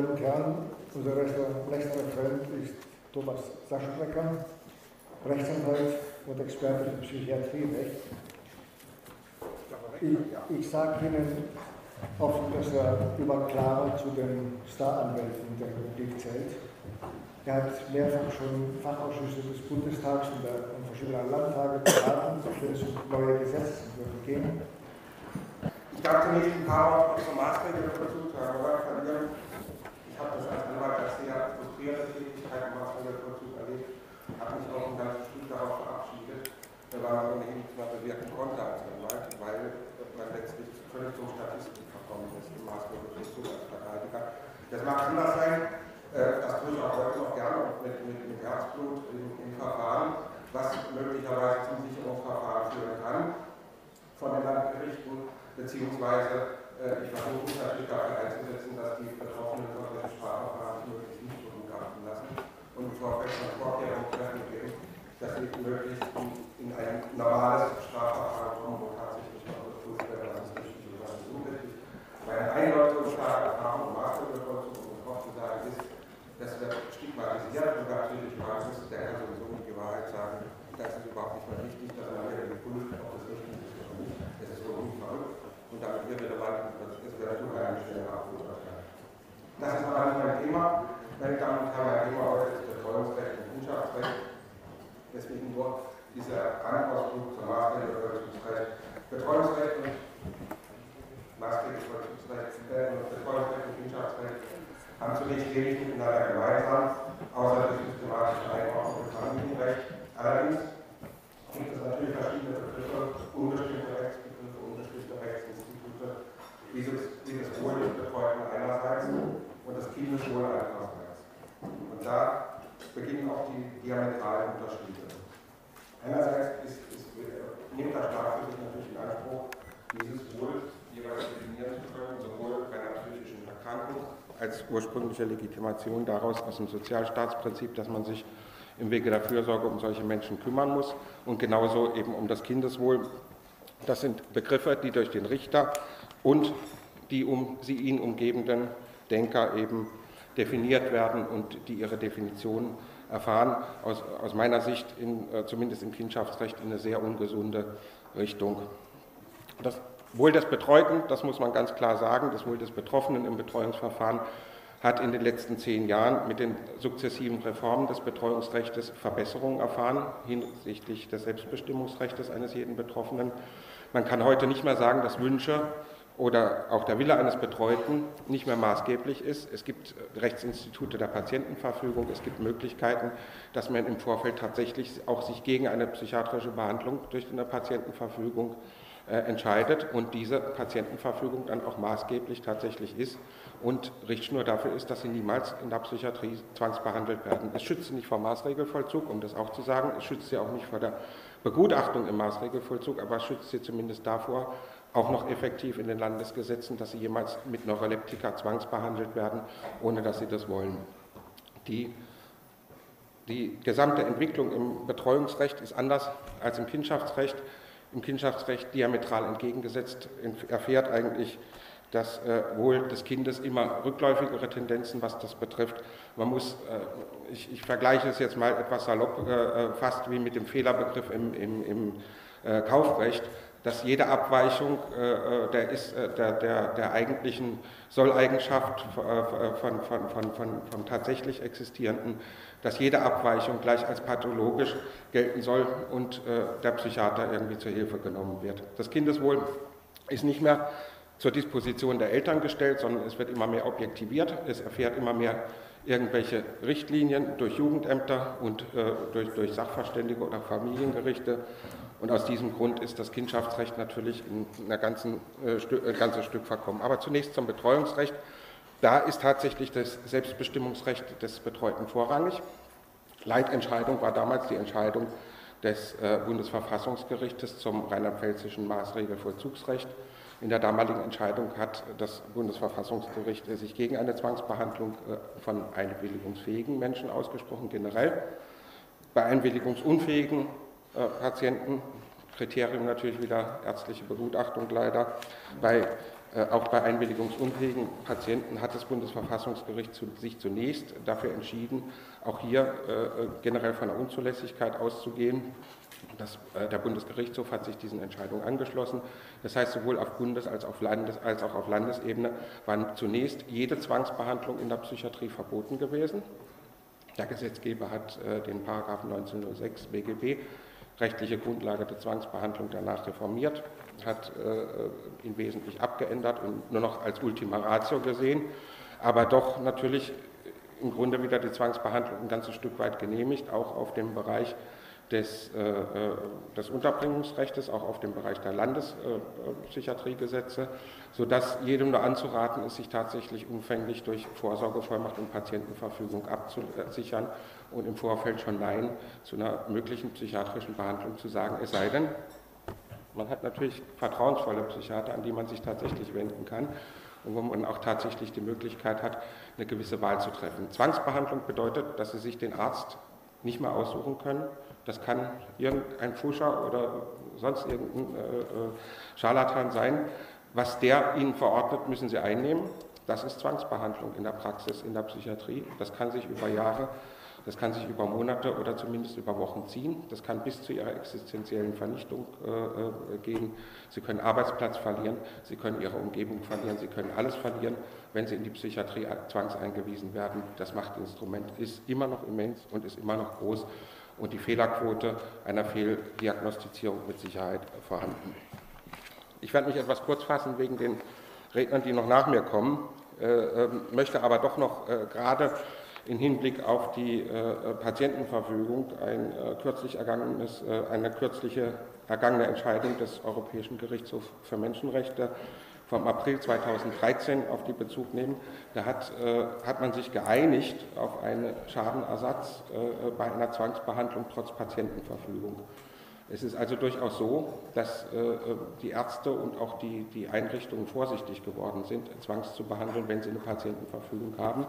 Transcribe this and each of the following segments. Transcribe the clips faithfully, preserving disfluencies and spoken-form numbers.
Damen und Herren, unser Rechtsanwalt ist Thomas Schaschbacker, Rechtsanwalt und Experte für Psychiatrierecht. Ich, ich sage Ihnen offen, dass er über Clara zu den Staranwälten der Republik zählt. Er hat mehrfach schon Fachausschüsse des Bundestags und, der, und verschiedener Landtage beraten, wenn es um neue Gesetzesentwürfe geht. Ich darf zunächst ein paar Worte zur Maßregel dazu, zu Herrn Robert verlieren. Ich habe das als Anwalt als sehr frustrierende Tätigkeit im Maßregelvollzug erlebt. Ich habe mich auch ein ganzes Stück darauf verabschiedet, weil man ohnehin nichts mehr bewirken konnte als Anwalt, weil man letztlich völlig zum Statisten gekommen ist im Maßregelvollzug als Verteidiger. Das mag anders sein. Das tue ich auch heute noch gerne mit, mit, mit Herzblut im, im Verfahren, was möglicherweise zum Sicherungsverfahren führen kann von den Landgerichten, beziehungsweise äh, ich versuche mich natürlich dafür einzusetzen, dass die Betroffenen von den Strafverfahren möglichst nicht begutachten lassen und im Vorfeld von Vorkehrungen treffen geben, dass sie möglichst in, in ein normales Strafverfahren kommen, wo tatsächlich noch geprüft werden, was ist richtig und was ist unrichtig. Meine Einleitung starke Erfahrung und Maßregelvollzug und Betroffenheit ist, dass wir stigmatisiert und natürlich war, dass der Herr sowieso nicht die Wahrheit sagen, das ist überhaupt nicht mehr richtig, dass man wieder geprüft, ob das richtig ist oder nicht. Es ist so unverrückt und damit irrelevant, es wäre sogar eine schnelle Abwurzelung. Das ist aber nicht mein Thema. Meine Damen und Herren, mein Thema heute ist Betreuungsrecht und Kundschaftsrecht. Deswegen nur dieser Anpassung zur Maßregelvollzugsrecht. Betreuungsrecht und Maßregelvollzugsrecht und Betreuungsrecht und Kundschaftsrecht haben zunächst wenig miteinander gemeinsam, außer der systematischen Einordnung des Familienrechts. Allerdings gibt es natürlich verschiedene Begriffe, unbestimmte Rechtsbegriffe, unbestimmte Rechtsinstitute, wie das Wohl des Betreuten einerseits und das Kindeswohl andererseits. Und da beginnen auch die diametralen Unterschiede. Einerseits ist, ist, nimmt der Staat für sich natürlich in Anspruch, dieses Wohl jeweils definieren zu können, sowohl bei einer psychischen Erkrankung als ursprüngliche Legitimation daraus aus dem Sozialstaatsprinzip, dass man sich im Wege der Fürsorge um solche Menschen kümmern muss und genauso eben um das Kindeswohl. Das sind Begriffe, die durch den Richter und die um sie ihn umgebenden Denker eben definiert werden und die ihre Definition erfahren, aus, aus meiner Sicht in, zumindest im Kindschaftsrecht in eine sehr ungesunde Richtung. Das Wohl des Betreuten, das muss man ganz klar sagen, das Wohl des Betroffenen im Betreuungsverfahren hat in den letzten zehn Jahren mit den sukzessiven Reformen des Betreuungsrechts Verbesserungen erfahren, hinsichtlich des Selbstbestimmungsrechts eines jeden Betroffenen. Man kann heute nicht mehr sagen, dass Wünsche oder auch der Wille eines Betreuten nicht mehr maßgeblich ist. Es gibt Rechtsinstitute der Patientenverfügung, es gibt Möglichkeiten, dass man im Vorfeld tatsächlich auch sich gegen eine psychiatrische Behandlung durch eine Patientenverfügung entscheidet und diese Patientenverfügung dann auch maßgeblich tatsächlich ist und Richtschnur dafür ist, dass sie niemals in der Psychiatrie zwangsbehandelt werden. Es schützt sie nicht vor Maßregelvollzug, um das auch zu sagen, es schützt sie auch nicht vor der Begutachtung im Maßregelvollzug, aber es schützt sie zumindest davor, auch noch effektiv in den Landesgesetzen, dass sie jemals mit Neuroleptika zwangsbehandelt werden, ohne dass sie das wollen. Die die gesamte Entwicklung im Betreuungsrecht ist anders als im Kindschaftsrecht. Im Kindschaftsrecht diametral entgegengesetzt erfährt eigentlich das äh, Wohl des Kindes immer rückläufigere Tendenzen, was das betrifft. Man muss, äh, ich, ich vergleiche es jetzt mal etwas salopp, äh, fast wie mit dem Fehlerbegriff im, im, im äh, Kaufrecht, dass jede Abweichung äh, der, ist, äh, der, der, der eigentlichen Solleigenschaft äh, von, von, von, von, vom tatsächlich Existierenden, dass jede Abweichung gleich als pathologisch gelten soll und äh, der Psychiater irgendwie zur Hilfe genommen wird. Das Kindeswohl ist nicht mehr zur Disposition der Eltern gestellt, sondern es wird immer mehr objektiviert, es erfährt immer mehr irgendwelche Richtlinien durch Jugendämter und äh, durch, durch Sachverständige oder Familiengerichte. Und aus diesem Grund ist das Kindschaftsrecht natürlich in einem äh, Stü äh, ganzen Stück verkommen. Aber zunächst zum Betreuungsrecht. Da ist tatsächlich das Selbstbestimmungsrecht des Betreuten vorrangig. Leitentscheidung war damals die Entscheidung des äh, Bundesverfassungsgerichtes zum rheinland-pfälzischen Maßregelvollzugsrecht. In der damaligen Entscheidung hat das Bundesverfassungsgericht sich gegen eine Zwangsbehandlung von einwilligungsfähigen Menschen ausgesprochen, generell. Bei einwilligungsunfähigen Patienten, Kriterium natürlich wieder ärztliche Begutachtung leider, bei Auch bei einwilligungsunfähigen Patienten hat das Bundesverfassungsgericht sich zunächst dafür entschieden, auch hier generell von der Unzulässigkeit auszugehen. Das, der Bundesgerichtshof hat sich diesen Entscheidungen angeschlossen. Das heißt, sowohl auf Bundes- als auch auf Landes- als auch auf Landesebene war zunächst jede Zwangsbehandlung in der Psychiatrie verboten gewesen. Der Gesetzgeber hat den Paragraphen neunzehnhundertsechs B G B, rechtliche Grundlage der Zwangsbehandlung, danach reformiert, hat äh, ihn wesentlich abgeändert und nur noch als Ultima Ratio gesehen, aber doch natürlich im Grunde wieder die Zwangsbehandlung ein ganzes Stück weit genehmigt, auch auf dem Bereich des, äh, des Unterbringungsrechts, auch auf dem Bereich der Landespsychiatriegesetze, äh, sodass jedem nur anzuraten ist, sich tatsächlich umfänglich durch Vorsorgevollmacht und Patientenverfügung abzusichern und im Vorfeld schon Nein zu einer möglichen psychiatrischen Behandlung zu sagen, es sei denn, man hat natürlich vertrauensvolle Psychiater, an die man sich tatsächlich wenden kann und wo man auch tatsächlich die Möglichkeit hat, eine gewisse Wahl zu treffen. Zwangsbehandlung bedeutet, dass Sie sich den Arzt nicht mehr aussuchen können. Das kann irgendein Pfuscher oder sonst irgendein äh, Scharlatan sein. Was der Ihnen verordnet, müssen Sie einnehmen. Das ist Zwangsbehandlung in der Praxis, in der Psychiatrie. Das kann sich über Jahre Das kann sich über Monate oder zumindest über Wochen ziehen. Das kann bis zu ihrer existenziellen Vernichtung äh, gehen. Sie können Arbeitsplatz verlieren, Sie können Ihre Umgebung verlieren, Sie können alles verlieren, wenn Sie in die Psychiatrie zwangseingewiesen werden. Das Machtinstrument ist immer noch immens und ist immer noch groß und die Fehlerquote einer Fehldiagnostizierung mit Sicherheit vorhanden. Ich werde mich etwas kurz fassen wegen den Rednern, die noch nach mir kommen, äh, äh, möchte aber doch noch äh, gerade im Hinblick auf die äh, Patientenverfügung ein, äh, kürzlich ergangenes, äh, eine kürzliche ergangene Entscheidung des Europäischen Gerichtshofs für Menschenrechte vom April zweitausenddreizehn auf die Bezug nehmen. Da hat, äh, hat man sich geeinigt auf einen Schadenersatz äh, bei einer Zwangsbehandlung trotz Patientenverfügung. Es ist also durchaus so, dass äh, die Ärzte und auch die, die Einrichtungen vorsichtig geworden sind, zwangs zu behandeln, wenn sie eine Patientenverfügung haben.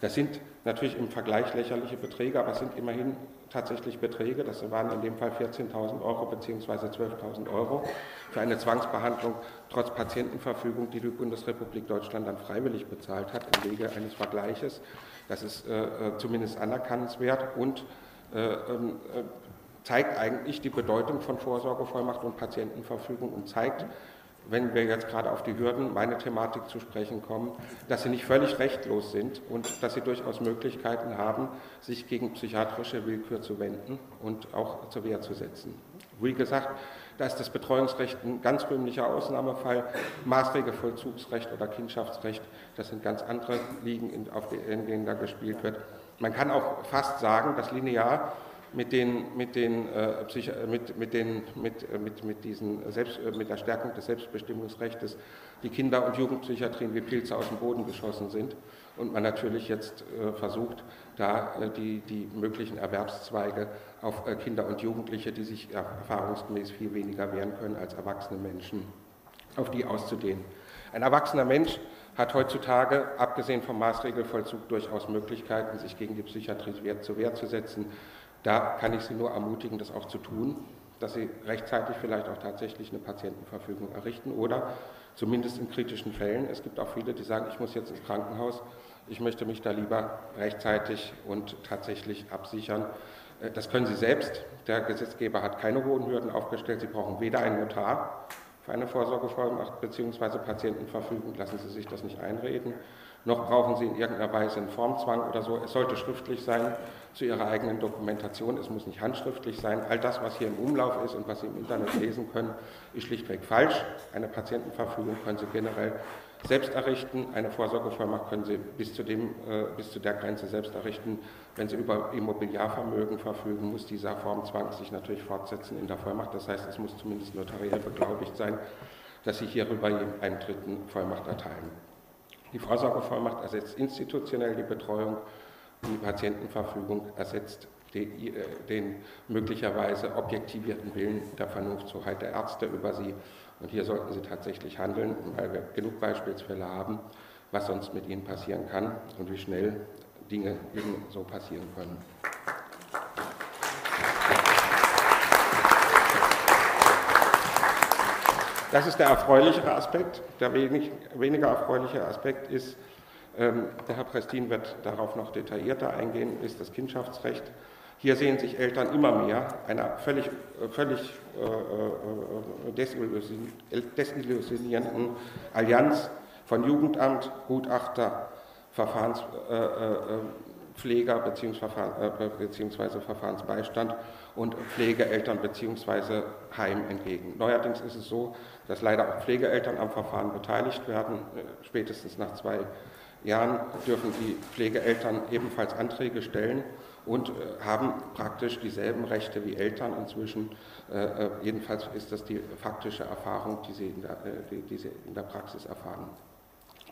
Das sind natürlich im Vergleich lächerliche Beträge, aber es sind immerhin tatsächlich Beträge. Das waren in dem Fall vierzehntausend Euro bzw. zwölftausend Euro für eine Zwangsbehandlung trotz Patientenverfügung, die die Bundesrepublik Deutschland dann freiwillig bezahlt hat im Wege eines Vergleiches. Das ist äh, zumindest anerkennenswert und äh, äh, zeigt eigentlich die Bedeutung von Vorsorgevollmacht und Patientenverfügung und zeigt, wenn wir jetzt gerade auf die Hürden, meine Thematik zu sprechen kommen, dass sie nicht völlig rechtlos sind und dass sie durchaus Möglichkeiten haben, sich gegen psychiatrische Willkür zu wenden und auch zur Wehr zu setzen. Wie gesagt, da ist das Betreuungsrecht ein ganz rühmlicher Ausnahmefall, Maßregelvollzugsrecht oder Kindschaftsrecht, das sind ganz andere Ligen, in denen da gespielt wird. Man kann auch fast sagen, dass linear mit den mit den äh, mit mit den mit mit mit diesen selbst äh, mit der Stärkung des Selbstbestimmungsrechts die Kinder- und Jugendpsychiatrien wie Pilze aus dem Boden geschossen sind und man natürlich jetzt äh, versucht, da äh, die die möglichen Erwerbszweige auf äh, Kinder und Jugendliche, die sich erfahrungsgemäß viel weniger wehren können als erwachsene Menschen, auf die auszudehnen. Ein erwachsener Mensch hat heutzutage, abgesehen vom Maßregelvollzug, durchaus Möglichkeiten, sich gegen die Psychiatrie zur Wehr zu setzen. Da kann ich Sie nur ermutigen, das auch zu tun, dass Sie rechtzeitig vielleicht auch tatsächlich eine Patientenverfügung errichten oder zumindest in kritischen Fällen. Es gibt auch viele, die sagen, ich muss jetzt ins Krankenhaus, ich möchte mich da lieber rechtzeitig und tatsächlich absichern. Das können Sie selbst. Der Gesetzgeber hat keine hohen Hürden aufgestellt. Sie brauchen weder einen Notar für eine Vorsorgevollmacht bzw. Patientenverfügung, lassen Sie sich das nicht einreden, noch brauchen Sie in irgendeiner Weise einen Formzwang oder so. Es sollte schriftlich sein zu Ihrer eigenen Dokumentation, es muss nicht handschriftlich sein. All das, was hier im Umlauf ist und was Sie im Internet lesen können, ist schlichtweg falsch. Eine Patientenverfügung können Sie generell selbst errichten, eine Vorsorgevollmacht können Sie bis zu, dem, äh, bis zu der Grenze selbst errichten. Wenn Sie über Immobiliarvermögen verfügen, muss dieser Formzwang sich natürlich fortsetzen in der Vollmacht. Das heißt, es muss zumindest notariell beglaubigt sein, dass Sie hierüber einen dritten Vollmacht erteilen. Die Vorsorgevollmacht ersetzt institutionell die Betreuung und die Patientenverfügung ersetzt den, den möglicherweise objektivierten Willen der Vernunfthoheit der Ärzte über sie. Und hier sollten Sie tatsächlich handeln, weil wir genug Beispielsfälle haben, was sonst mit Ihnen passieren kann und wie schnell Dinge eben so passieren können. Das ist der erfreulichere Aspekt. Der wenig, weniger erfreuliche Aspekt ist, ähm, der Herr Prestin wird darauf noch detaillierter eingehen, ist das Kindschaftsrecht. Hier sehen sich Eltern immer mehr einer völlig, völlig äh, desillusion, desillusionierenden Allianz von Jugendamt, Gutachter, Verfahrenspfleger bzw. Verfahrensbeistand und Pflegeeltern bzw. Heim entgegen. Neuerdings ist es so, dass leider auch Pflegeeltern am Verfahren beteiligt werden. Spätestens nach zwei Jahren dürfen die Pflegeeltern ebenfalls Anträge stellen und haben praktisch dieselben Rechte wie Eltern inzwischen. Äh, jedenfalls ist das die faktische Erfahrung, die sie in der, die, die sie in der Praxis erfahren.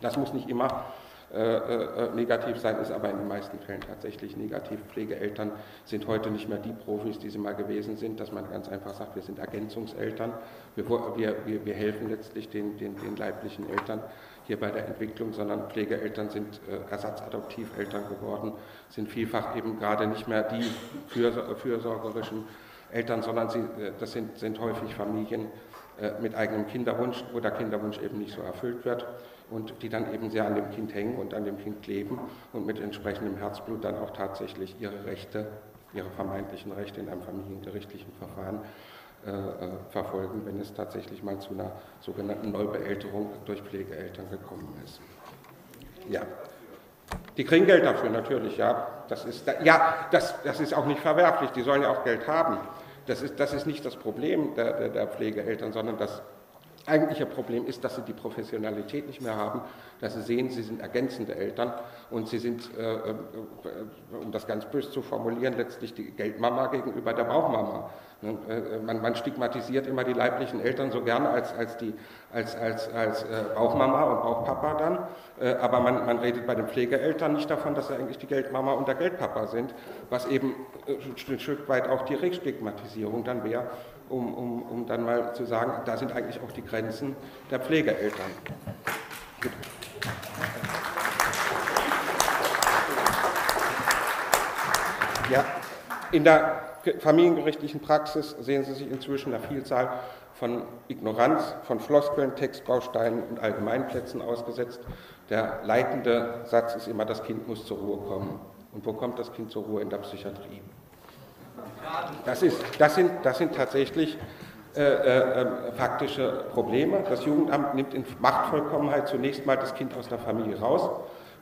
Das muss nicht immer äh, negativ sein, ist aber in den meisten Fällen tatsächlich negativ. Pflegeeltern sind heute nicht mehr die Profis, die sie mal gewesen sind, dass man ganz einfach sagt, wir sind Ergänzungseltern, wir, wir, wir, wir helfen letztlich den, den, den leiblichen Eltern hier bei der Entwicklung, sondern Pflegeeltern sind äh, Ersatzadoptiveltern geworden, sind vielfach eben gerade nicht mehr die für, fürsorgerischen Eltern, sondern sie, das sind, sind häufig Familien äh, mit eigenem Kinderwunsch, wo der Kinderwunsch eben nicht so erfüllt wird und die dann eben sehr an dem Kind hängen und an dem Kind kleben und mit entsprechendem Herzblut dann auch tatsächlich ihre Rechte, ihre vermeintlichen Rechte in einem familiengerichtlichen Verfahren äh, verfolgen, wenn es tatsächlich mal zu einer sogenannten Neubeelterung durch Pflegeeltern gekommen ist. Ja. Die kriegen Geld dafür natürlich, ja. Das ist, ja, das, das ist auch nicht verwerflich, die sollen ja auch Geld haben. Das ist, das ist nicht das Problem der, der, der Pflegeeltern, sondern das eigentliche Problem ist, dass sie die Professionalität nicht mehr haben, dass sie sehen, sie sind ergänzende Eltern und sie sind, äh, um das ganz böse zu formulieren, letztlich die Geldmama gegenüber der Bauchmama. Man, man stigmatisiert immer die leiblichen Eltern so gerne als, als, die, als, als, als Bauchmama und Bauchpapa dann, aber man, man redet bei den Pflegeeltern nicht davon, dass sie eigentlich die Geldmama und der Geldpapa sind, was eben ein Stück weit auch die Restigmatisierung dann wäre, um, um, um dann mal zu sagen, da sind eigentlich auch die Grenzen der Pflegeeltern. Gut. Ja, in der familiengerichtlichen Praxis sehen Sie sich inzwischen einer Vielzahl von Ignoranz, von Floskeln, Textbausteinen und Allgemeinplätzen ausgesetzt. Der leitende Satz ist immer, das Kind muss zur Ruhe kommen. Und wo kommt das Kind zur Ruhe? In der Psychiatrie. Das, ist, das, sind, das sind tatsächlich äh, äh, faktische Probleme. Das Jugendamt nimmt in Machtvollkommenheit zunächst mal das Kind aus der Familie raus.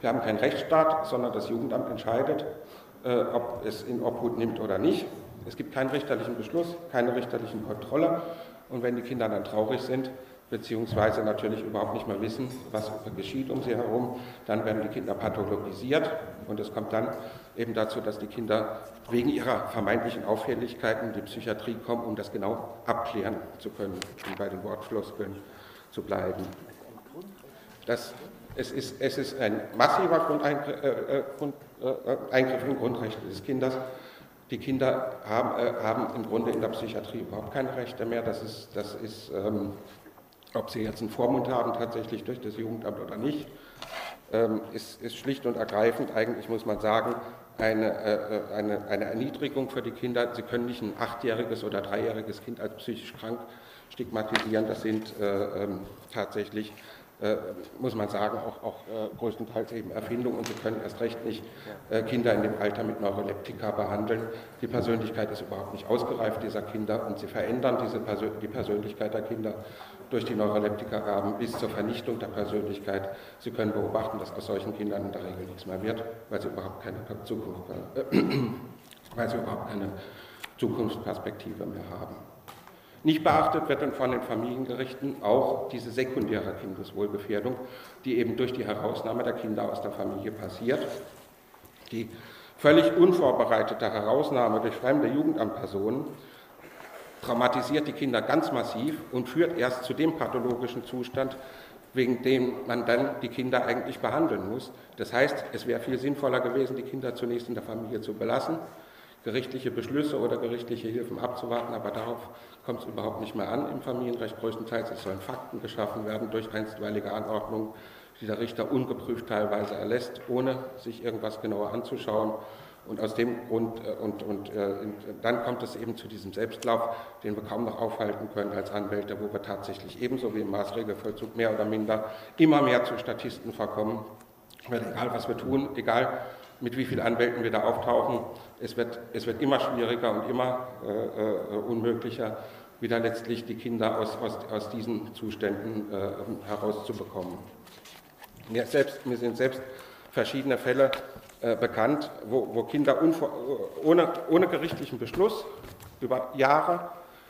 Wir haben keinen Rechtsstaat, sondern das Jugendamt entscheidet, äh, ob es in Obhut nimmt oder nicht. Es gibt keinen richterlichen Beschluss, keine richterlichen Kontrolle. Und wenn die Kinder dann traurig sind, beziehungsweise natürlich überhaupt nicht mehr wissen, was geschieht um sie herum, dann werden die Kinder pathologisiert und es kommt dann eben dazu, dass die Kinder wegen ihrer vermeintlichen Auffälligkeiten in die Psychiatrie kommen, um das genau abklären zu können, um bei den Wortfloskeln zu bleiben. Das, es, ist, es ist ein massiver Grundeingriff, äh, Grund, äh, Eingriff in Grundrechte des Kindes. Die Kinder haben, äh, haben im Grunde in der Psychiatrie überhaupt keine Rechte mehr. Das ist, das ist ähm, ob sie jetzt einen Vormund haben, tatsächlich durch das Jugendamt oder nicht, ähm, ist, ist schlicht und ergreifend, eigentlich muss man sagen, eine, äh, eine, eine Erniedrigung für die Kinder. Sie können nicht ein achtjähriges oder dreijähriges Kind als psychisch krank stigmatisieren. Das sind äh, ähm, tatsächlich, äh, muss man sagen, auch, auch äh, größtenteils eben Erfindungen. Und sie können erst recht nicht äh, Kinder in dem Alter mit Neuroleptika behandeln. Die Persönlichkeit ist überhaupt nicht ausgereift dieser Kinder und sie verändern diese Persön- die Persönlichkeit der Kinder durch die Neuroleptikagaben bis zur Vernichtung der Persönlichkeit. Sie können beobachten, dass aus solchen Kindern in der Regel nichts mehr wird, weil sie überhaupt keine Zukunft, äh, weil sie überhaupt keine Zukunftsperspektive mehr haben. Nicht beachtet wird dann von den Familiengerichten auch diese sekundäre Kindeswohlgefährdung, die eben durch die Herausnahme der Kinder aus der Familie passiert. Die völlig unvorbereitete Herausnahme durch fremde Jugendamtpersonen traumatisiert die Kinder ganz massiv und führt erst zu dem pathologischen Zustand, wegen dem man dann die Kinder eigentlich behandeln muss. Das heißt, es wäre viel sinnvoller gewesen, die Kinder zunächst in der Familie zu belassen, gerichtliche Beschlüsse oder gerichtliche Hilfen abzuwarten, aber darauf kommt es überhaupt nicht mehr an im Familienrecht. Größtenteils es sollen Fakten geschaffen werden durch einstweilige Anordnungen, die der Richter ungeprüft teilweise erlässt, ohne sich irgendwas genauer anzuschauen. Und aus dem Grund, äh, und, und äh, dann kommt es eben zu diesem Selbstlauf, den wir kaum noch aufhalten können als Anwälte, wo wir tatsächlich ebenso wie im Maßregelvollzug mehr oder minder immer mehr zu Statisten verkommen. Weil egal, was wir tun, egal, mit wie vielen Anwälten wir da auftauchen, es wird, es wird immer schwieriger und immer äh, äh, unmöglicher, wieder letztlich die Kinder aus, aus, aus diesen Zuständen äh, herauszubekommen. Mir, selbst, mir sind selbst verschiedene Fälle äh, bekannt, wo, wo Kinder unvor, ohne, ohne gerichtlichen Beschluss über Jahre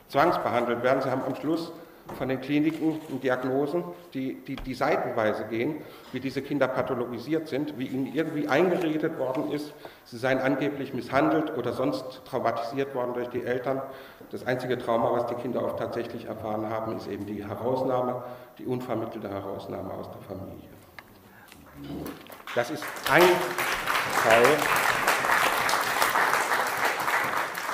zwangsbehandelt werden. Sie haben am Schluss von den Kliniken Diagnosen, die, die, die seitenweise gehen, wie diese Kinder pathologisiert sind, wie ihnen irgendwie eingeredet worden ist, sie seien angeblich misshandelt oder sonst traumatisiert worden durch die Eltern. Das einzige Trauma, was die Kinder auch tatsächlich erfahren haben, ist eben die Herausnahme, die unvermittelte Herausnahme aus der Familie. Das ist ein Teil.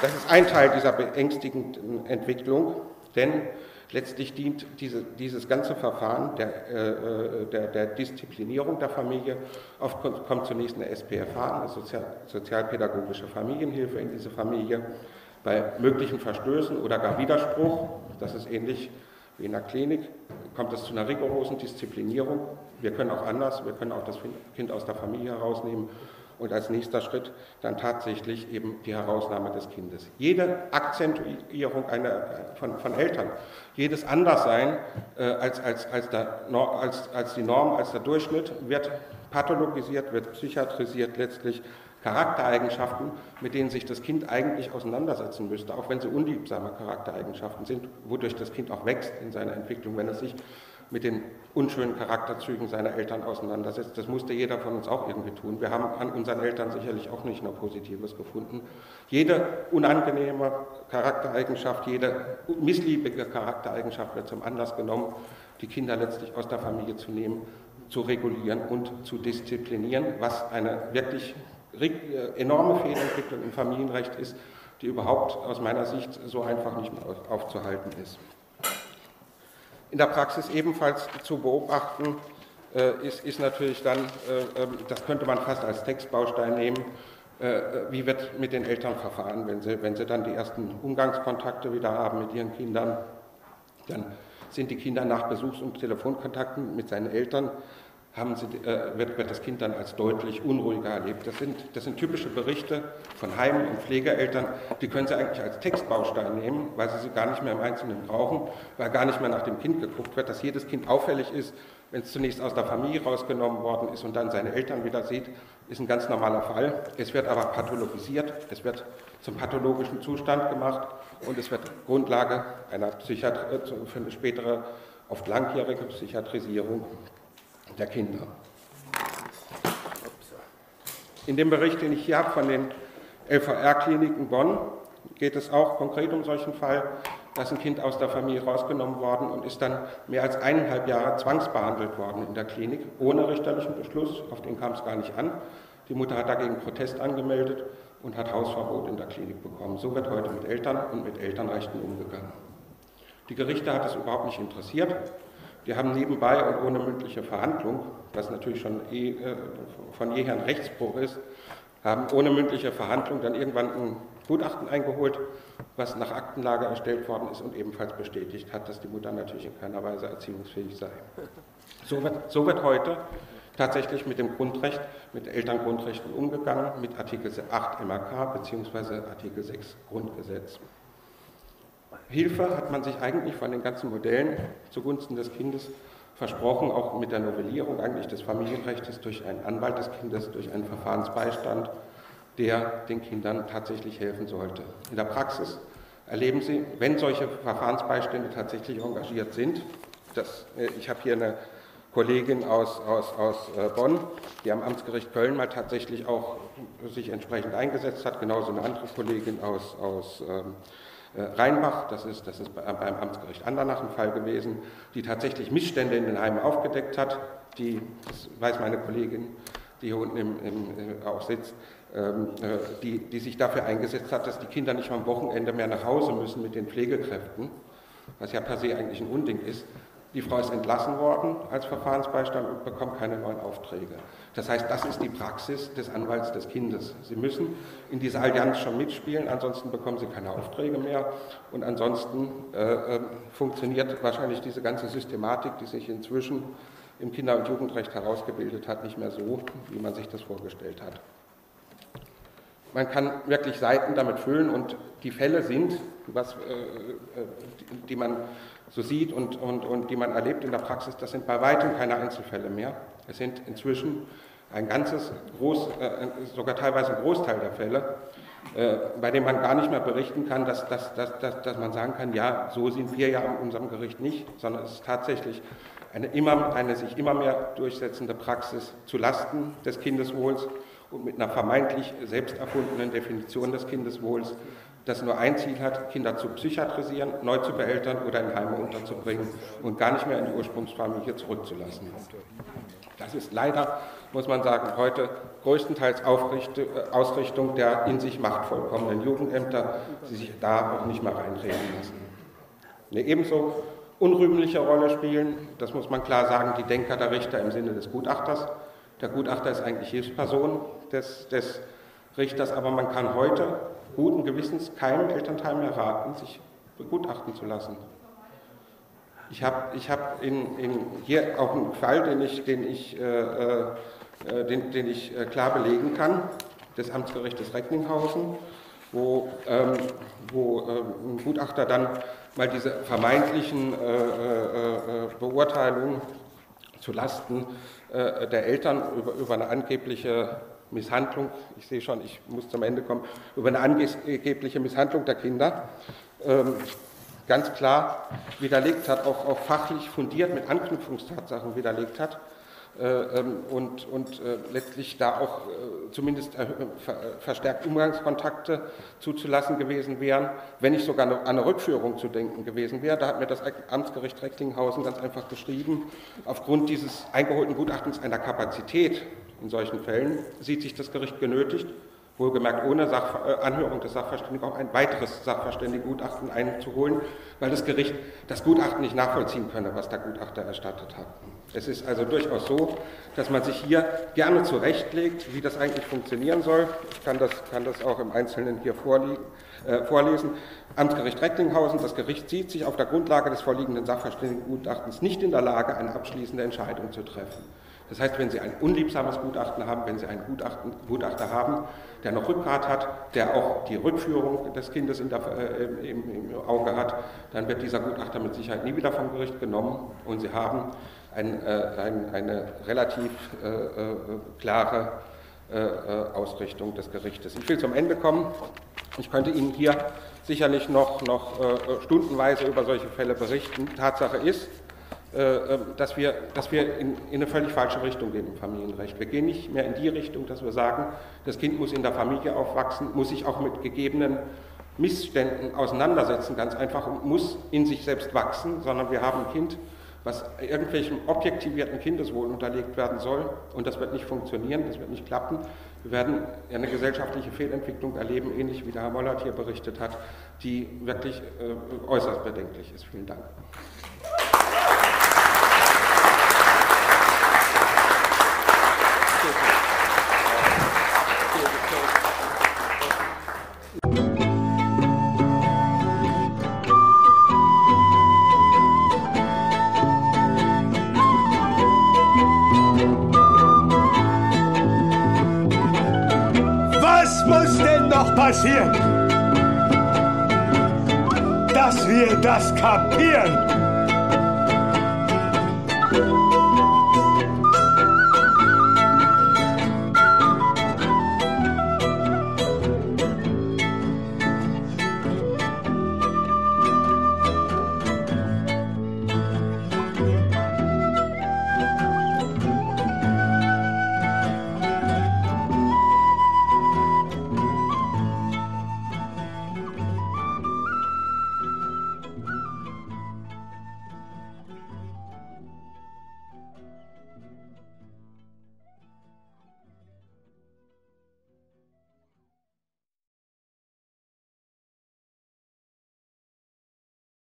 Das ist ein Teil dieser beängstigenden Entwicklung, denn letztlich dient diese, dieses ganze Verfahren der, äh, der, der Disziplinierung der Familie. Oft kommt, kommt zunächst eine S P F H, eine Sozial, sozialpädagogische Familienhilfe in diese Familie, bei möglichen Verstößen oder gar Widerspruch, das ist ähnlich wie in der Klinik, kommt es zu einer rigorosen Disziplinierung. Wir können auch anders, wir können auch das Kind aus der Familie herausnehmen und als nächster Schritt dann tatsächlich eben die Herausnahme des Kindes. Jede Akzentuierung einer, von, von Eltern, jedes Anderssein äh, als, als, als, der, als, als die Norm, als der Durchschnitt, wird pathologisiert, wird psychiatrisiert, letztlich Charaktereigenschaften, mit denen sich das Kind eigentlich auseinandersetzen müsste, auch wenn sie unliebsame Charaktereigenschaften sind, wodurch das Kind auch wächst in seiner Entwicklung, wenn es sich mit den unschönen Charakterzügen seiner Eltern auseinandersetzt. Das musste jeder von uns auch irgendwie tun. Wir haben an unseren Eltern sicherlich auch nicht nur Positives gefunden. Jede unangenehme Charaktereigenschaft, jede missliebige Charaktereigenschaft wird zum Anlass genommen, die Kinder letztlich aus der Familie zu nehmen, zu regulieren und zu disziplinieren, was eine wirklich enorme Fehlentwicklung im Familienrecht ist, die überhaupt aus meiner Sicht so einfach nicht mehr aufzuhalten ist. In der Praxis ebenfalls zu beobachten äh, ist, ist natürlich dann, äh, das könnte man fast als Textbaustein nehmen, äh, wie wird mit den Eltern verfahren, wenn sie, wenn sie dann die ersten Umgangskontakte wieder haben mit ihren Kindern, dann sind die Kinder nach Besuchs- und Telefonkontakten mit seinen Eltern, haben sie, äh, wird, wird das Kind dann als deutlich unruhiger erlebt. Das sind, das sind typische Berichte von Heimen- und Pflegeeltern, die können Sie eigentlich als Textbaustein nehmen, weil Sie sie gar nicht mehr im Einzelnen brauchen, weil gar nicht mehr nach dem Kind geguckt wird, dass jedes Kind auffällig ist, wenn es zunächst aus der Familie rausgenommen worden ist und dann seine Eltern wieder sieht, ist ein ganz normaler Fall. Es wird aber pathologisiert, es wird zum pathologischen Zustand gemacht und es wird Grundlage einer Psychiatrie, für eine spätere, oft langjährige Psychiatrisierung der Kinder. In dem Bericht, den ich hier habe von den L V R-Kliniken Bonn, geht es auch konkret um solchen Fall, dass ein Kind aus der Familie rausgenommen worden und ist dann mehr als eineinhalb Jahre zwangsbehandelt worden in der Klinik, ohne richterlichen Beschluss, auf den kam es gar nicht an. Die Mutter hat dagegen Protest angemeldet und hat Hausverbot in der Klinik bekommen. So wird heute mit Eltern und mit Elternrechten umgegangen. Die Gerichte hat es überhaupt nicht interessiert. Die haben nebenbei und ohne mündliche Verhandlung, was natürlich schon eh, äh, von jeher ein Rechtsbruch ist, haben ohne mündliche Verhandlung dann irgendwann ein Gutachten eingeholt, was nach Aktenlage erstellt worden ist und ebenfalls bestätigt hat, dass die Mutter natürlich in keiner Weise erziehungsfähig sei. So wird, so wird heute tatsächlich mit dem Grundrecht, mit Elterngrundrechten umgegangen, mit Artikel acht M R K bzw. Artikel sechs Grundgesetz. Hilfe hat man sich eigentlich von den ganzen Modellen zugunsten des Kindes versprochen, auch mit der Novellierung eigentlich des Familienrechts durch einen Anwalt des Kindes, durch einen Verfahrensbeistand, der den Kindern tatsächlich helfen sollte. In der Praxis erleben Sie, wenn solche Verfahrensbeistände tatsächlich engagiert sind, das, ich habe hier eine Kollegin aus, aus, aus Bonn, die am Amtsgericht Köln mal tatsächlich auch sich entsprechend eingesetzt hat, genauso eine andere Kollegin aus, aus Rheinbach, das ist, das ist beim Amtsgericht Andernach ein Fall gewesen, die tatsächlich Missstände in den Heimen aufgedeckt hat, die, das weiß meine Kollegin, die hier unten im, im, auch sitzt, ähm, die, die sich dafür eingesetzt hat, dass die Kinder nicht am Wochenende mehr nach Hause müssen mit den Pflegekräften, was ja per se eigentlich ein Unding ist, Die Frau ist entlassen worden als Verfahrensbeistand und bekommt keine neuen Aufträge. Das heißt, das ist die Praxis des Anwalts des Kindes. Sie müssen in dieser Allianz schon mitspielen, ansonsten bekommen Sie keine Aufträge mehr und ansonsten äh, äh, funktioniert wahrscheinlich diese ganze Systematik, die sich inzwischen im Kinder- und Jugendrecht herausgebildet hat, nicht mehr so, wie man sich das vorgestellt hat. Man kann wirklich Seiten damit füllen und die Fälle sind, was, äh, die man so sieht und, und, und die man erlebt in der Praxis, das sind bei weitem keine Einzelfälle mehr. Es sind inzwischen ein ganzes, groß, äh, sogar teilweise ein Großteil der Fälle, äh, bei denen man gar nicht mehr berichten kann, dass, dass, dass, dass, dass man sagen kann, ja, so sind wir ja in unserem Gericht nicht, sondern es ist tatsächlich eine, immer, eine sich immer mehr durchsetzende Praxis zu Lasten des Kindeswohls und mit einer vermeintlich selbst erfundenen Definition des Kindeswohls, das nur ein Ziel hat, Kinder zu psychiatrisieren, neu zu beeltern oder in Heime unterzubringen und gar nicht mehr in die Ursprungsfamilie zurückzulassen. Das ist leider, muss man sagen, heute größtenteils Ausrichtung der in sich machtvollkommenen Jugendämter, die sich da auch nicht mehr reinreden lassen. Eine ebenso unrühmliche Rolle spielen, das muss man klar sagen, die Denker der Richter im Sinne des Gutachters. Der Gutachter ist eigentlich Hilfsperson des, des Richters, aber man kann heute guten Gewissens keinem Elternteil mehr raten, sich begutachten zu lassen. Ich habe ich hab in, in hier auch einen Fall, den ich, den ich, äh, äh, den, den ich äh, klar belegen kann, des Amtsgerichtes Recklinghausen, wo, ähm, wo ähm, ein Gutachter dann mal diese vermeintlichen äh, äh, Beurteilungen zu Lasten äh, der Eltern über, über eine angebliche Misshandlung, ich sehe schon, ich muss zum Ende kommen, über eine angebliche Misshandlung der Kinder, ähm, ganz klar widerlegt hat, auch, auch fachlich fundiert mit Anknüpfungstatsachen widerlegt hat äh, und, und äh, letztlich da auch äh, zumindest äh, verstärkt Umgangskontakte zuzulassen gewesen wären, wenn nicht sogar an eine Rückführung zu denken gewesen wäre. Da hat mir das Amtsgericht Recklinghausen ganz einfach geschrieben, aufgrund dieses eingeholten Gutachtens einer Kapazität, in solchen Fällen sieht sich das Gericht genötigt, wohlgemerkt ohne Sach Anhörung des Sachverständigen, auch ein weiteres Sachverständigengutachten einzuholen, weil das Gericht das Gutachten nicht nachvollziehen könne, was der Gutachter erstattet hat. Es ist also durchaus so, dass man sich hier gerne zurechtlegt, wie das eigentlich funktionieren soll. Ich kann das, kann das auch im Einzelnen hier vorliegen, äh, vorlesen. Amtsgericht Recklinghausen, das Gericht sieht sich auf der Grundlage des vorliegenden Sachverständigengutachtens nicht in der Lage, eine abschließende Entscheidung zu treffen. Das heißt, wenn Sie ein unliebsames Gutachten haben, wenn Sie einen Gutachten, Gutachter haben, der noch Rückgrat hat, der auch die Rückführung des Kindes in der, äh, im, im Auge hat, dann wird dieser Gutachter mit Sicherheit nie wieder vom Gericht genommen und Sie haben ein, äh, ein, eine relativ äh, äh, klare äh, Ausrichtung des Gerichtes. Ich will zum Ende kommen. Ich könnte Ihnen hier sicherlich noch, noch äh, stundenweise über solche Fälle berichten. Tatsache ist, dass wir, dass wir in, in eine völlig falsche Richtung gehen im Familienrecht. Wir gehen nicht mehr in die Richtung, dass wir sagen, das Kind muss in der Familie aufwachsen, muss sich auch mit gegebenen Missständen auseinandersetzen, ganz einfach, und muss in sich selbst wachsen, sondern wir haben ein Kind, was irgendwelchem objektivierten Kindeswohl unterlegt werden soll und das wird nicht funktionieren, das wird nicht klappen. Wir werden eine gesellschaftliche Fehlentwicklung erleben, ähnlich wie der Herr Mollath hier berichtet hat, die wirklich äh, äußerst bedenklich ist. Vielen Dank. Passieren, dass wir das kapieren.